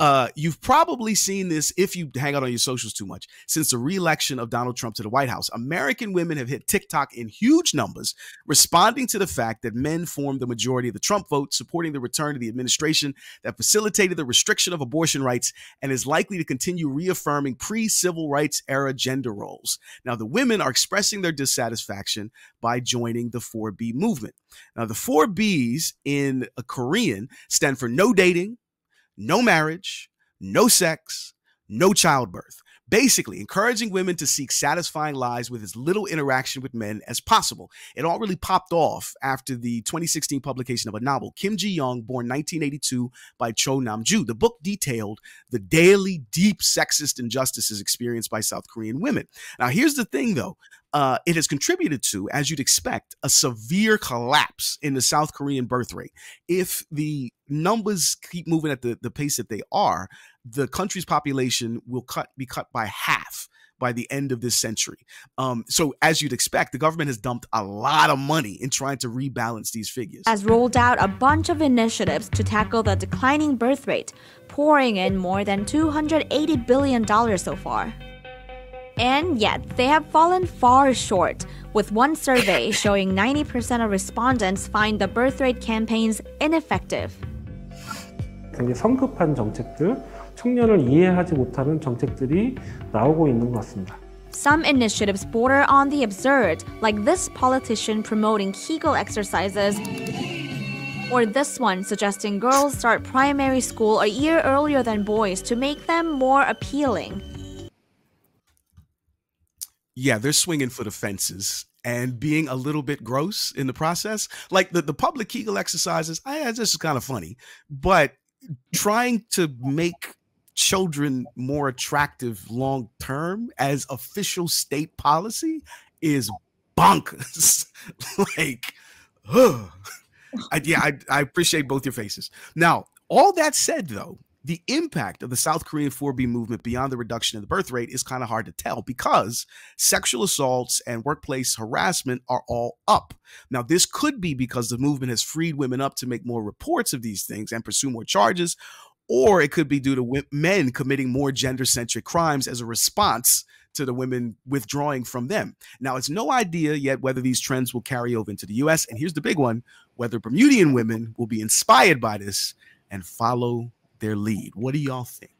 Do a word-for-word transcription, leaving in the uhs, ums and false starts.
Uh, you've probably seen this if you hang out on your socials too much. Since the re-election of Donald Trump to the White House, American women have hit TikTok in huge numbers, responding to the fact that men formed the majority of the Trump vote, supporting the return of the administration that facilitated the restriction of abortion rights and is likely to continue reaffirming pre-civil rights era gender roles. Now, the women are expressing their dissatisfaction by joining the four B movement. Now, the four B's in Korean stand for no dating, no marriage, no sex, no childbirth. Basically, encouraging women to seek satisfying lives with as little interaction with men as possible. It all really popped off after the twenty sixteen publication of a novel, Kim Ji Young, Born nineteen eighty-two, by Cho Nam-joo. The book detailed the daily deep sexist injustices experienced by South Korean women. Now, here's the thing, though. Uh, it has contributed to, as you'd expect, a severe collapse in the South Korean birth rate. If the numbers keep moving at the, the pace that they are, the country's population will cut be cut by half by the end of this century. Um, so as you'd expect, the government has dumped a lot of money in trying to rebalance these figures. Has rolled out a bunch of initiatives to tackle the declining birth rate, pouring in more than two hundred eighty billion dollars so far. And yet, they have fallen far short, with one survey showing ninety percent of respondents find the birth rate campaigns ineffective. 굉장히 성급한 정책들, 청년을 이해하지 못하는 정책들이 나오고 있는 것 같습니다. Some initiatives border on the absurd, like this politician promoting Kegel exercises, or this one suggesting girls start primary school a year earlier than boys to make them more appealing. Yeah, they're swinging for the fences and being a little bit gross in the process. Like the, the public Kegel exercises, I, I just is kind of funny, but trying to make children more attractive long term as official state policy is bonkers. Like, ugh. I, yeah, I, I appreciate both your faces. Now, all that said, though, the impact of the South Korean four B movement beyond the reduction in the birth rate is kind of hard to tell because sexual assaults and workplace harassment are all up. Now, this could be because the movement has freed women up to make more reports of these things and pursue more charges, or it could be due to men committing more gender-centric crimes as a response to the women withdrawing from them. Now, it's no idea yet whether these trends will carry over into the U S, and here's the big one, whether Bermudian women will be inspired by this and follow their lead. What do y'all think?